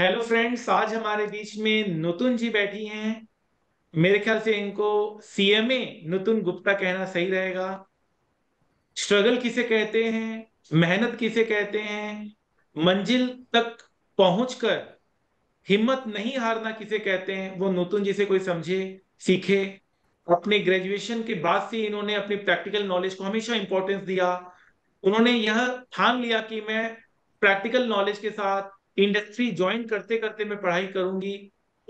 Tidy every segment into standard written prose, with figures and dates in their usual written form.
Hello friends, आज हमारे बीच में नूतन जी बैठी हैं। मेरे ख्याल से इनको सीएमए नूतन गुप्ता कहना सही रहेगा। स्ट्रगल किसे कहते हैं, मेहनत किसे कहते हैं, मंजिल तक पहुंचकर हिम्मत नहीं हारना किसे कहते हैं, वो नूतन जी से कोई समझे सीखे। अपने ग्रेजुएशन के बाद से इन्होंने अपनी प्रैक्टिकल नॉलेज को हमेशा इंपॉर्टेंस दिया। उन्होंने यह ठान लिया कि मैं प्रैक्टिकल नॉलेज के साथ इंडस्ट्री ज्वाइन करते करते मैं पढ़ाई करूंगी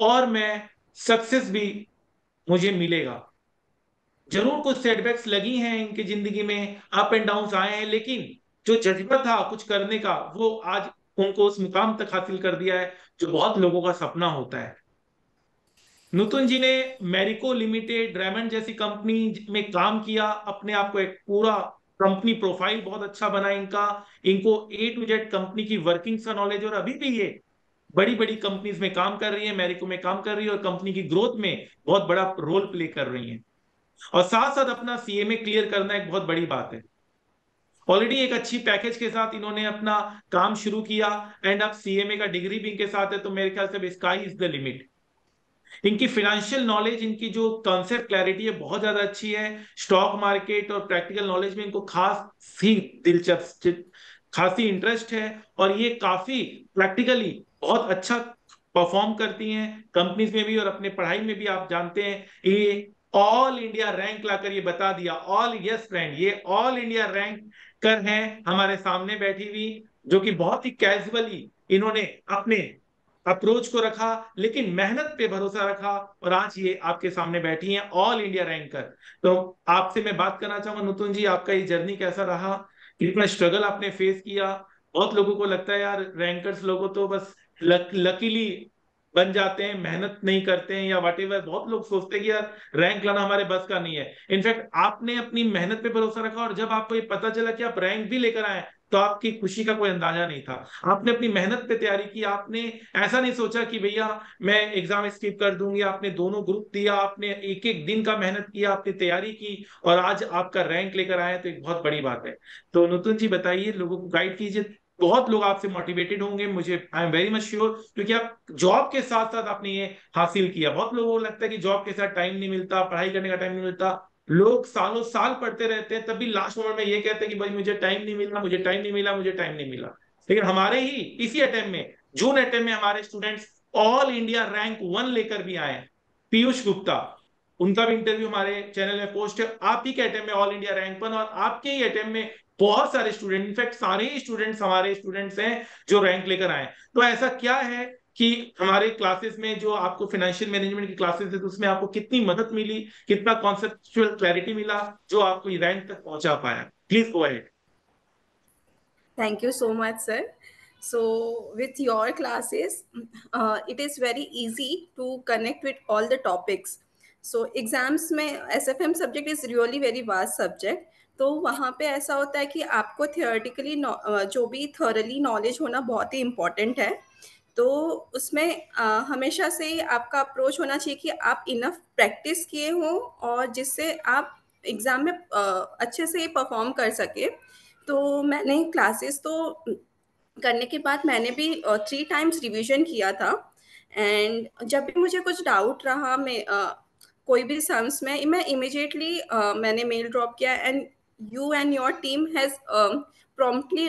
और मैं सक्सेस भी मुझे मिलेगा। जरूर कुछ सेटबैक्स लगी हैं इनकी जिंदगी में, अप एंड डाउन आए हैं, लेकिन जो जज्बा था कुछ करने का वो आज उनको उस मुकाम तक हासिल कर दिया है जो बहुत लोगों का सपना होता है। नूतन जी ने मैरिको लिमिटेड, रेमंड जैसी कंपनी में काम किया, अपने आप को एक पूरा कंपनी प्रोफाइल बहुत अच्छा बना इनका। इनको A to Z कंपनी की वर्किंग्स का नॉलेज, और अभी भी ये बड़ी बड़ी कंपनीज में काम कर रही है, मैरिको में काम कर रही है और कंपनी की ग्रोथ में बहुत बड़ा रोल प्ले कर रही है। और साथ साथ अपना CA में क्लियर करना एक बहुत बड़ी बात है। ऑलरेडी एक अच्छी पैकेज के साथ इन्होंने अपना काम शुरू किया एंड अब CA का डिग्री भी इनके साथ है, तो मेरे ख्याल से स्काई इज द लिमिट। इनकी फिनेंशियल नॉलेज, इनकी जो कॉन्सेप्ट क्लैरिटी है बहुत ज्यादा अच्छी है। स्टॉक मार्केट और प्रैक्टिकल नॉलेज में इनको खासी इंटरेस्ट है और ये काफी प्रैक्टिकली बहुत अच्छा परफॉर्म करती हैं कंपनीज में भी और अपने पढ़ाई में भी। आप जानते हैं ये ऑल इंडिया रैंक लाकर ये बता दिया, ये ऑल इंडिया रैंक कर है हमारे सामने बैठी हुई, जो कि बहुत ही कैजुअली इन्होंने अपने अप्रोच को रखा लेकिन मेहनत पे भरोसा रखा और आज ये आपके सामने बैठी हैं ऑल इंडिया रैंकर। तो आपसे मैं बात करना चाहूंगा नूतन जी, आपका ये जर्नी कैसा रहा, कितना स्ट्रगल आपने फेस किया। बहुत लोगों को लगता है यार रैंकर्स लोगों तो बस लकीली बन जाते हैं, मेहनत नहीं करते हैं या व्हाटएवर। बहुत लोग सोचते हैं कि यार रैंक लाना हमारे बस का नहीं है। इनफैक्ट आपने अपनी मेहनत पे भरोसा रखा और जब आपको ये पता चला कि आप रैंक भी लेकर आए तो आपकी खुशी का कोई अंदाजा नहीं था। आपने अपनी मेहनत पे तैयारी की, आपने ऐसा नहीं सोचा कि भैया मैं एग्जाम स्किप कर दूंगी। आपने दोनों ग्रुप दिया, आपने एक एक दिन का मेहनत किया, आपने तैयारी की और आज आपका रैंक लेकर आए तो एक बहुत बड़ी बात है। तो नूतन जी बताइए, लोगों को गाइड कीजिए। बहुत लोग आपसे मोटिवेटेड होंगे, मुझे I am very much sure, क्योंकि आप जॉब के साथ साथ आपने ये हासिल किया। बहुत लोगों को लगता है कि जॉब के साथ टाइम नहीं मिलता, पढ़ाई करने का टाइम नहीं मिलता। लोग सालों साल पढ़ते रहते हैं तभी लास्ट मोमेंट में ये कहते हैं कि भाई मुझे टाइम नहीं मिला, मुझे टाइम नहीं मिला। लेकिन हमारे ही इसी अटेम्प्ट में जून में हमारे स्टूडेंट्स ऑल इंडिया रैंक 1 लेकर भी आए, पीयूष गुप्ता, उनका भी इंटरव्यू हमारे चैनल में पोस्ट है। आप ही के अटेम्प्ट में ऑल इंडिया रैंक 1 और आपके ही अटेम्प्ट में बहुत सारे स्टूडेंट, इनफैक्ट सारे ही स्टूडेंट्स हमारे स्टूडेंट्स हैं जो रैंक लेकर आए। तो ऐसा क्या है कि हमारे क्लासेस में जो आपको फाइनेंशियल मैनेजमेंट की क्लासेस है तो उसमें आपको कितनी मदद मिली, कितना कॉन्सेप्चुअल क्लैरिटी मिला जो आपको रैंक तक पहुंचा पाया? Please go ahead. Thank you so much sir. So with your classes it is very easy to connect with all the topics. So exams में SFM subject is really very vast subject, तो वहाँ पे ऐसा होता है कि आपको theoretically जो भी थॉरली नॉलेज होना बहुत ही इम्पॉर्टेंट है। तो उसमें हमेशा से आपका अप्रोच होना चाहिए कि आप इनफ प्रैक्टिस किए हो और जिससे आप एग्ज़ाम में अच्छे से परफॉर्म कर सके। तो मैंने क्लासेस तो करने के बाद मैंने भी 3 times रिवीजन किया था एंड जब भी मुझे कुछ डाउट रहा कोई भी सम्स में, मैं इमीडिएटली मैंने मेल ड्रॉप किया and you and your team has promptly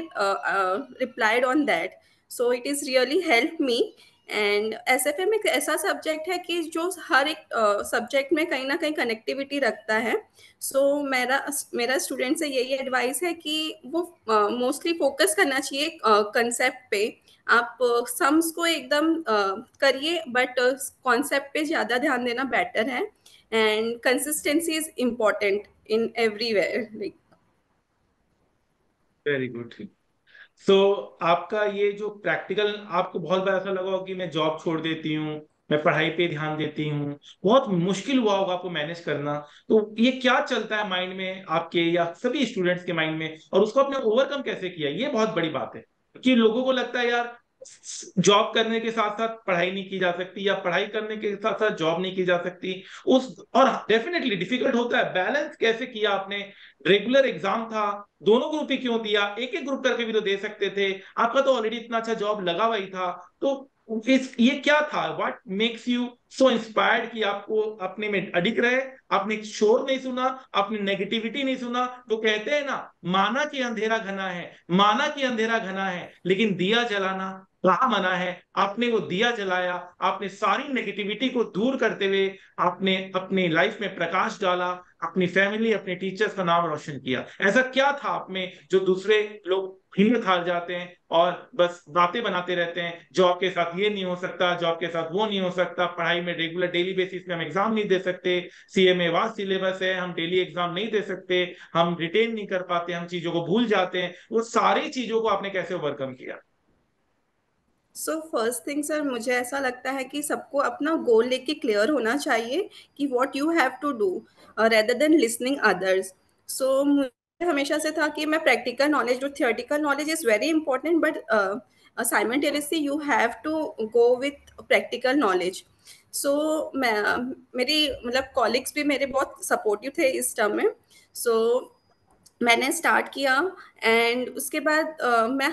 replied on that, so it is really helped me. And SFM एक ऐसा subject है कि जो हर एक subject में कहीं ना कहीं connectivity रखता है। So मेरा student से यही advice है कि वो mostly focus करना चाहिए concept पे। आप sums को एकदम करिए but concept पे ज़्यादा ध्यान देना better है and consistency is important in everywhere. Very good. So आपका ये जो प्रैक्टिकल, आपको बहुत बार ऐसा लगा हो कि मैं जॉब छोड़ देती हूँ, मैं पढ़ाई पे ध्यान देती हूँ, बहुत मुश्किल हुआ होगा आपको मैनेज करना। तो ये क्या चलता है माइंड में आपके या सभी स्टूडेंट्स के माइंड में और उसको आपने ओवरकम कैसे किया? ये बहुत बड़ी बात है कि लोगों को लगता है यार जॉब करने के साथ साथ पढ़ाई नहीं की जा सकती या पढ़ाई करने के साथ साथ जॉब नहीं की जा सकती। और डेफिनेटली डिफिकल्ट होता है। बैलेंस कैसे किया आपने? रेगुलर एग्जाम था, दोनों ग्रुप ही क्यों दिया? एक एक ग्रुप करके भी तो दे सकते थे। आपका तो ऑलरेडी इतना अच्छा जॉब लगा हुआ ही था, तो ये क्या था, what makes you so inspired कि आपको अपने में अडिक रहे, आपने शोर नहीं सुना, आपने नेगेटिविटी नहीं सुना। तो कहते हैं ना, माना कि अंधेरा घना है, माना कि अंधेरा घना है, लेकिन दिया जलाना कहा मना है। आपने वो दिया जलाया, आपने सारी नेगेटिविटी को दूर करते हुए आपने अपने लाइफ में प्रकाश डाला, अपनी फैमिली, अपने टीचर्स का नाम रोशन किया। ऐसा क्या था आप में जो दूसरे लोग हिम्मत हार जाते हैं और बस बातें बनाते रहते हैं, जॉब के साथ ये नहीं हो सकता, जॉब के साथ वो नहीं हो सकता, पढ़ाई में रेगुलर डेली बेसिस पे हम एग्जाम नहीं दे सकते, सीएमए वाला सिलेबस है, हम डेली एग्जाम नहीं दे सकते, हम रिटेन नहीं कर पाते, हम चीजों को भूल जाते हैं। वो सारी चीजों को आपने कैसे ओवरकम किया? सो फर्स्ट थिंग सर, मुझे ऐसा लगता है कि सबको अपना गोल लेके क्लियर होना चाहिए कि what you have to do rather than listening others. So हमेशा से था कि मैं प्रैक्टिकल नॉलेज, जो theoretical knowledge is very important, but simultaneously you have to go with practical knowledge. So मैं, मेरी मतलब कॉलिग्स भी मेरे बहुत सपोर्टिव थे इस टर्म में। सो मैंने स्टार्ट किया एंड उसके बाद मैं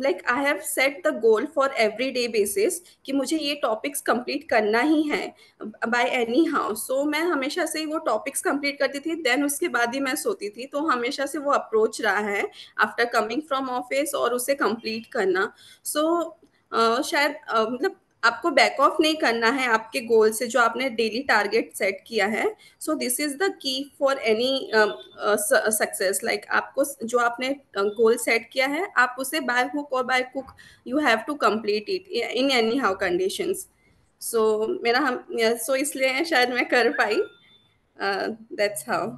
like I have set the goal for every day basis कि मुझे ये टॉपिक्स कंप्लीट करना ही है बाय एनी हाउ। सो मैं हमेशा से वो टॉपिक्स कंप्लीट करती थी, देन उसके बाद ही मैं सोती थी। तो हमेशा से वो अप्रोच रहा है आफ्टर कमिंग फ्रॉम ऑफिस और उसे कंप्लीट करना। सो शायद मतलब आपको बैक ऑफ नहीं करना है आपके गोल से जो आपने डेली टारगेट सेट किया है। So this is the key for any success, like आपको जो आपने गोल सेट किया है आप उसे बाय हुक और बाय कुक you have to complete it in any how conditions. So मेरा सो इसलिए शायद मैं कर पाई, दैट्स हाउ।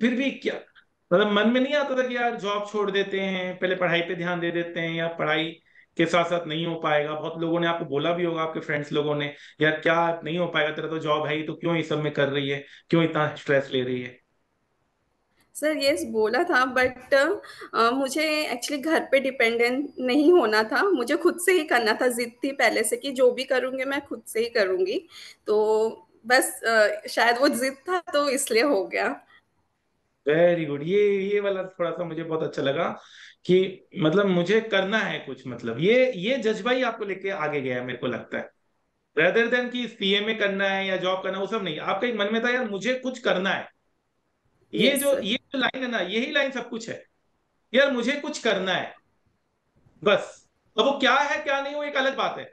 फिर भी क्या मतलब मन में नहीं आता था कि यार जॉब छोड़ देते हैं, पहले पढ़ाई पे ध्यान दे देते हैं, या पढ़ाई के साथ साथ नहीं हो पाएगा? बहुत लोगों ने आपको बोला भी होगा, आपके फ्रेंड्स लोगों ने, यार क्या नहीं हो पाएगा, तेरा तो जॉब है ही, तो क्यों ये सब में कर रही है, क्यों इतना स्ट्रेस ले रही है? सर यस बोला था, बट मुझे एक्चुअली घर पे डिपेंडेंट नहीं होना था, मुझे खुद से ही करना था। जिद थी पहले से कि जो भी करूँगी मैं खुद से ही करूँगी, तो बस शायद वो जिद था तो इसलिए हो गया। Very good. ये वाला थोड़ा सा मुझे बहुत अच्छा लगा कि मतलब मुझे करना है कुछ, मतलब ये जज्बा ही आपको लेके आगे गया है, मेरे को लगता है, रेदर देन कि सीएमए करना है या जॉब करना है, वो सब नहीं, आपका एक मन में था यार मुझे कुछ करना है। ये जो लाइन है ना, यही लाइन सब कुछ है, यार मुझे कुछ करना है बस। अब वो क्या है क्या नहीं वो एक अलग बात है,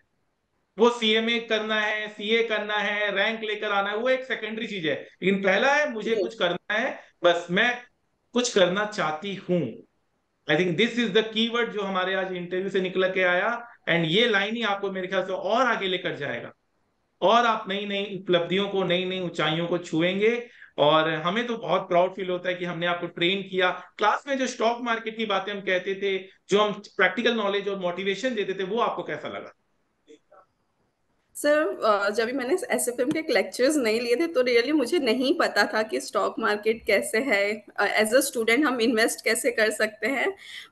वो सीएमए करना है, सीए करना है, रैंक लेकर आना है, वो एक सेकेंडरी चीज है, लेकिन पहला है मुझे कुछ करना है, बस मैं कुछ करना चाहती हूँ। I think this is the keyword जो हमारे आज इंटरव्यू से निकल के आया, एंड ये लाइन ही आपको मेरे ख्याल से और आगे लेकर जाएगा और आप नई नई उपलब्धियों को, नई नई ऊंचाइयों को छुएंगे। और हमें तो बहुत प्राउड फील होता है कि हमने आपको ट्रेन किया। क्लास में जो स्टॉक मार्केट की बातें हम कहते थे, जो हम प्रैक्टिकल नॉलेज और मोटिवेशन देते थे, वो आपको कैसा लगा? सर जब भी मैंने एसएफएम के लेक्चर्स नहीं लिए थे तो रियली मुझे नहीं पता था कि स्टॉक मार्केट कैसे है, एज अ स्टूडेंट हम इन्वेस्ट कैसे कर सकते हैं।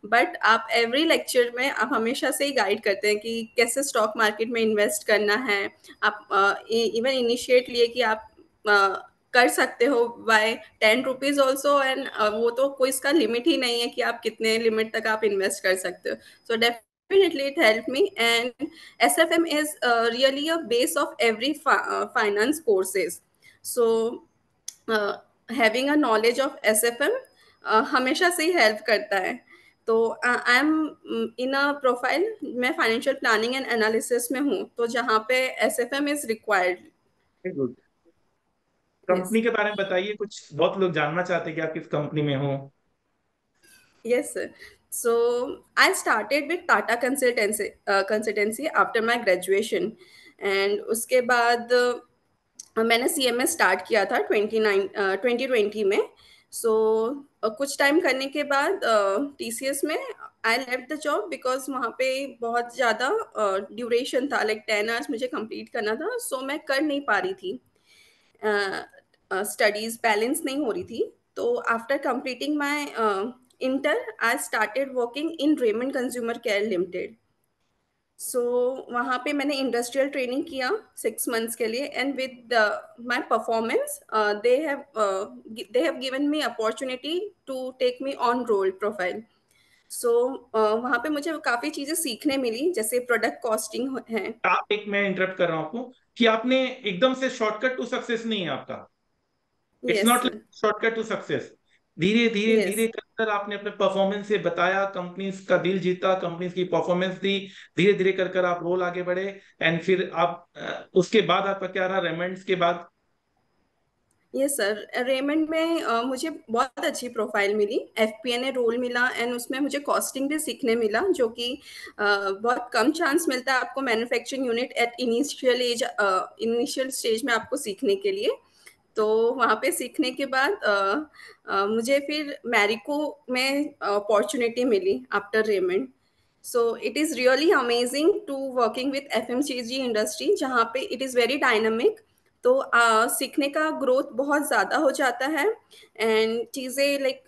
बट आप एवरी लेक्चर में आप हमेशा से ही गाइड करते हैं कि कैसे स्टॉक मार्केट में इन्वेस्ट करना है। आप इवन इनिशिएट लिए कि आप कर सकते हो बाय 10 रुपीज़ ऑल्सो, एंड वो तो कोई इसका लिमिट ही नहीं है कि आप कितने लिमिट तक आप इन्वेस्ट कर सकते हो। सो definitely it helped me, and SFM is really a base of every finance courses. So having a knowledge of SFM हमेशा से ही help करता है। तो I am in a profile, मैं financial planning and analysis में हूँ, तो जहाँ पे SFM is required। Very good। Company के बारे में बताइए कुछ, बहुत लोग जानना चाहते हैं कि आप किस कंपनी में हो। Yes sir. So I started with Tata consultancy after my graduation, and उसके बाद मैंने CMA स्टार्ट किया था 2020 में। सो कुछ टाइम करने के बाद TCS में I left the job, because वहाँ पे बहुत ज़्यादा ड्यूरेशन था, लाइक 10 आवर्स मुझे कंप्लीट करना था। सो मैं कर नहीं पा रही थी, स्टडीज़ बैलेंस नहीं हो रही थी। तो after completing my inter I started working in Raymond consumer care limited. So वहाँ पे मैंने इंडस्ट्रियल ट्रेनिंग किया 6 मंथ्स के लिए, and with my performance they have given me opportunity to take me on role profile. वहाँ पे मुझे काफी चीजें सीखने मिली, जैसे प्रोडक्ट कॉस्टिंग है। आप एक मैं इंटरप्ट कर रहा हूँ आपको कि आपने एकदम से शॉर्टकट टू सक्सेस नहीं है आपका, it's not shortcut to success. धीरे धीरे धीरे कर आपने अपने परफॉर्मेंस से बताया, कंपनीज का दिल जीता, कंपनीज की परफॉर्मेंस दी, धीरे धीरे कर आप रोल आगे बढ़े एंड फिर आप उसके बाद आपका क्या रहा रेमंड्स के बाद? यस सर, रेमंड में मुझे बहुत अच्छी प्रोफाइल मिली, एफपीएनए रोल मिला एंड उसमें मुझे कॉस्टिंग भी सीखने मिला, जो कि बहुत कम चांस मिलता है आपको manufacturing unit at initial stage में आपको सीखने के लिए। तो वहाँ पे सीखने के बाद मुझे फिर मैरिको में अपॉर्चुनिटी मिली after Raymond. So it is really amazing to working with FMCG industry, जहाँ पे it is very dynamic, तो सीखने का ग्रोथ बहुत ज़्यादा हो जाता है एंड चीज़ें लाइक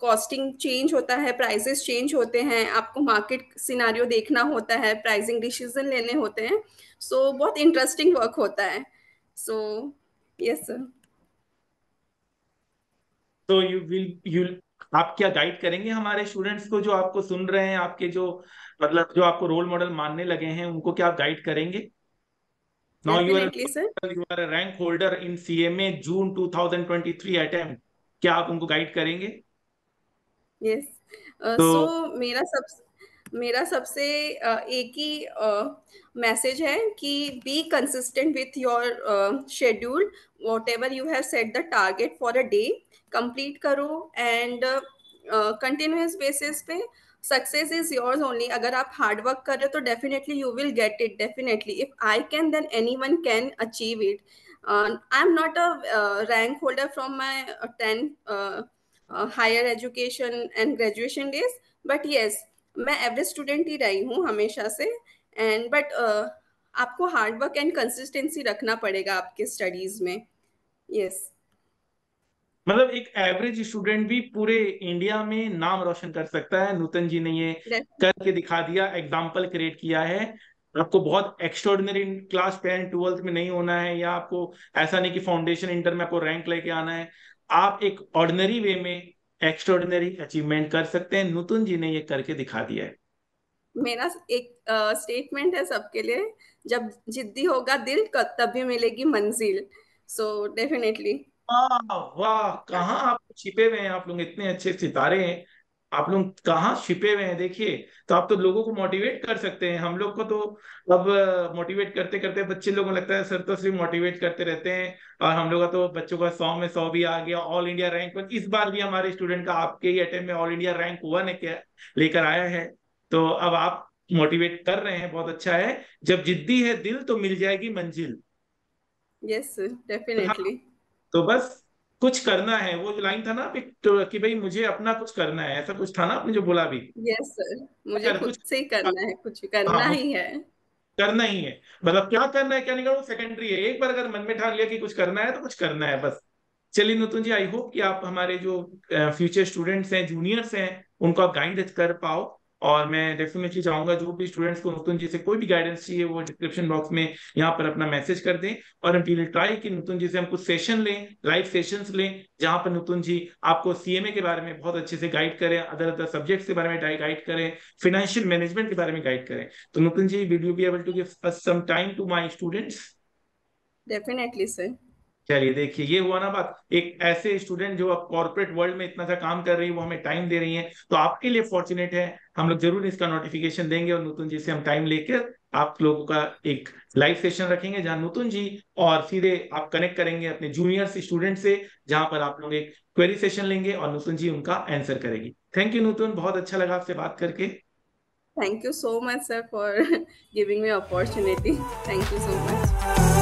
कॉस्टिंग चेंज होता है, प्राइसेस चेंज होते हैं, आपको मार्केट सिनारियो देखना होता है, प्राइसिंग डिसीजन लेने होते हैं, सो बहुत इंटरेस्टिंग वर्क होता है। So yes sir. तो यू आप क्या गाइड करेंगे हमारे स्टूडेंट्स को जो आपको सुन रहे हैं, आपके जो मतलब जो आपको रोल मॉडल मानने लगे हैं, उनको क्या आप गाइड करेंगे? Now you are a rank holder in CMA June 2023 attempt. क्या आप उनको गाइड करेंगे? Yes. So मेरा सबसे एक ही मैसेज है कि be consistent with your schedule, what ever you have set the target for a day complete करो एंड कंटिन्यूस बेसिस पे। Success is yours only. अगर आप हार्डवर्क कर रहे हो तो definitely you will get it, definitely. If I can then anyone can achieve it. I am not a rank holder from my 10 higher education and graduation days, but yes मैं average student ही रही हूँ हमेशा से and but आपको hard work and consistency रखना पड़ेगा आपके studies में। यस, मतलब एक एवरेज स्टूडेंट भी पूरे इंडिया में नाम रोशन कर सकता है। नूतन जी ने ये करके दिखा दिया, एग्जाम्पल क्रिएट किया है। आपको बहुत एक्स्ट्राऑर्डिनरी क्लास 10-12 में नहीं होना है, या आपको ऐसा नहीं कि फाउंडेशन इंटर में आपको रैंक लेके आना है। आप एक ऑर्डिनरी वे में एक्स्ट्राऑर्डिनरी अचीवमेंट कर सकते हैं। नूतन जी ने ये करके दिखा दिया है। मेरा एक स्टेटमेंट है सबके लिए, जब जिद्दी होगा दिल तब भी मिलेगी मंजिल। So definitely. वाह, कहाँ आप छिपे हुए हैं आप लोग, इतने अच्छे सितारे हैं आप लोग, कहाँ छिपे हुए हैं। देखिए, तो आप तो लोगों को मोटिवेट कर सकते हैं। हम लोग को तो अब मोटिवेट करते करते बच्चे लोगों को लगता है सर तो सिर्फ मोटिवेट करते रहते हैं, और हम लोग का तो बच्चों का 100 में 100 भी आ गया। ऑल इंडिया रैंक 1 इस बार भी हमारे स्टूडेंट का आपके ही अटेम्प्ट में ऑल इंडिया रैंक 1 लेकर आया है। तो अब आप मोटिवेट कर रहे हैं, बहुत अच्छा है। जब जिद्दी है दिल तो मिल जाएगी मंजिल। Yes definitely. तो बस कुछ करना है, वो लाइन था ना कि भाई मुझे अपना कुछ करना है, ऐसा कुछ था ना आपने जो बोला भी। यस सर, मुझे खुद से ही करना है, कुछ करना ही है, करना ही है। मतलब क्या करना है क्या नहीं करना वो सेकेंडरी है, एक बार अगर मन में ठान लिया कि कुछ करना है तो कुछ करना है बस। चलिए नूतन जी, आई होप कि आप हमारे जो फ्यूचर स्टूडेंट्स हैं, जूनियर्स हैं, उनको आप गाइड कर पाओ। और मैं डेफिनेटली चाहूंगा जो भी स्टूडेंट्स को नूतन जी से कोई भी गाइडेंस चाहिए वो डिस्क्रिप्शन बॉक्स में यहाँ पर अपना मैसेज कर दें, और हम विल ट्राई कि नूतन जी से हम कुछ सेशन लें, लाइव सेशंस लें, जहाँ पर नूतन जी आपको सीएमए के बारे में बहुत अच्छे से गाइड करें, अदर सब्जेक्ट्स के बारे में गाइड करें, फाइनेंशियल मैनेजमेंट के बारे में गाइड करें। तो Nutan ji, will you be able to give us some time to my students? Definitely sir. चलिए, देखिए ये हुआ ना बात, एक ऐसे स्टूडेंट जो अब कॉर्पोरेट वर्ल्ड में इतना सा काम कर रही है, वो हमें टाइम दे रही है, तो आपके लिए फॉर्चुनेट है। हम लोग जरूर इसका नोटिफिकेशन देंगे और नूतन जी से हम टाइम लेकर आप लोगों का एक लाइव सेशन रखेंगे, जहां नूतन जी और सीधे आप कनेक्ट करेंगे अपने जूनियर्स स्टूडेंट से, जहां पर आप लोग एक क्वेरी सेशन लेंगे और नूतन जी उनका आंसर करेगी। थैंक यू नूतन, बहुत अच्छा लगा आपसे बात करके। Thank you so much sir for giving me opportunity. Thank you so much.